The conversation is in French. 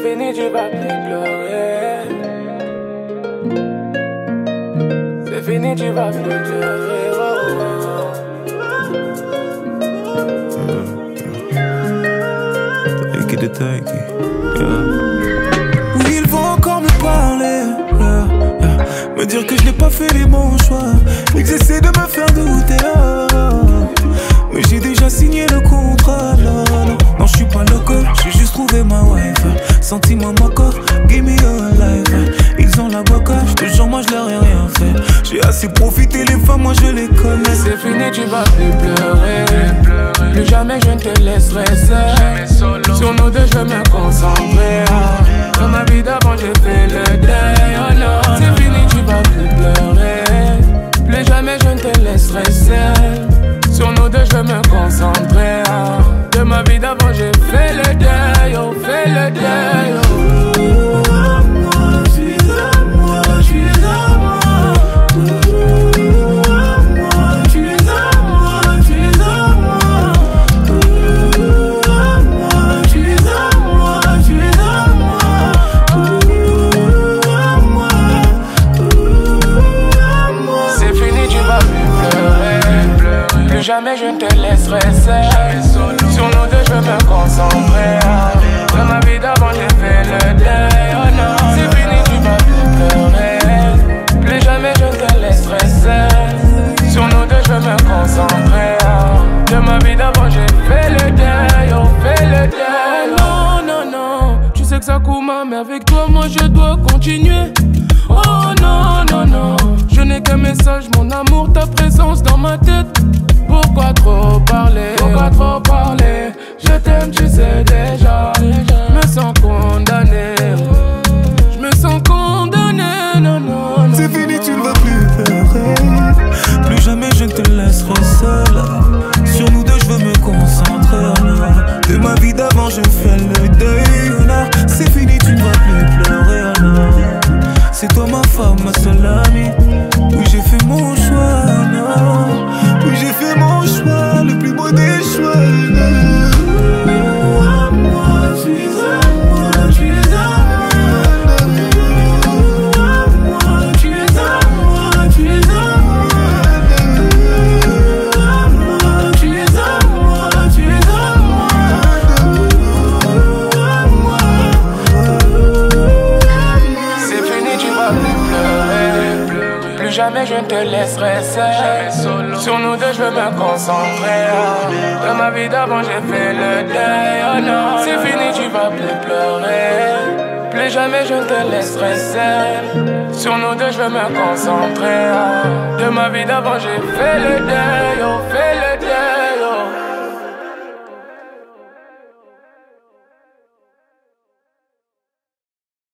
c'est fini, tu vas plus pleurer. C'est fini, tu vas plus pleurer. Oui, ils vont encore me parler, me dire que je n'ai pas fait les bons choix et que j'essaie de me faire douter. Mais j'ai déjà signé le contrat. Non, je suis pas loco, j'ai juste trouvé ma wife. Sentiment mon corps, give me your life. Ils ont la boca, je te jure, moi je leur ai rien fait. J'ai assez profité, les femmes, moi je les connais. C'est fini, tu vas plus pleurer. Plus jamais je ne te laisserai seul. Sur nos deux, je vais me concentrer. Dans ma vie d'avant, j'ai fait le deuil. Oh non, c'est fini, tu vas plus pleurer. Plus jamais je ne te laisserai seul. Sur nos deux, je vais me concentrer. De ma vie d'avant, j'ai fait le deuil, oh, fait le deuil, oh. Jamais je ne te laisserai seul. Sur nous deux je me concentrer. Dans ma vie d'avant j'ai fait le deuil. Oh non, c'est fini, tu vas plus pleurer. Plus jamais je ne te laisserai seul. Sur nous deux je me concentrer. De ma vie d'avant j'ai fait le deuil. Oh, fait le deuil. Oh non, non, tu sais que ça court ma mère. Avec toi moi je dois continuer. Oh non, non, non, je n'ai qu'un message, mon amour, ta présence dans ma tête. Pourquoi trop parler? Pourquoi trop parler? Je t'aime, tu sais déjà. Je me sens condamné. Je me sens condamné, non, non, non. C'est fini, tu ne vas plus pleurer. Plus jamais je ne te laisserai seul. Sur nous deux, je veux me concentrer. De ma vie d'avant, je fais le deuil. C'est fini, tu ne vas plus pleurer. C'est toi ma femme, ma seule amie. Oui, j'ai fait mon choix, non. Oui, j'ai fait mon choix, le plus beau des choix. Jamais je ne te laisserai seul. Sur nous deux je veux me concentrer. Dans ma vie d'avant j'ai fait le deuil. Oh non, c'est fini, tu vas plus pleurer. Plus jamais je ne te laisserai seul. Sur nous deux je veux me concentrer. De ma vie d'avant j'ai fait le deuil. Oh, fait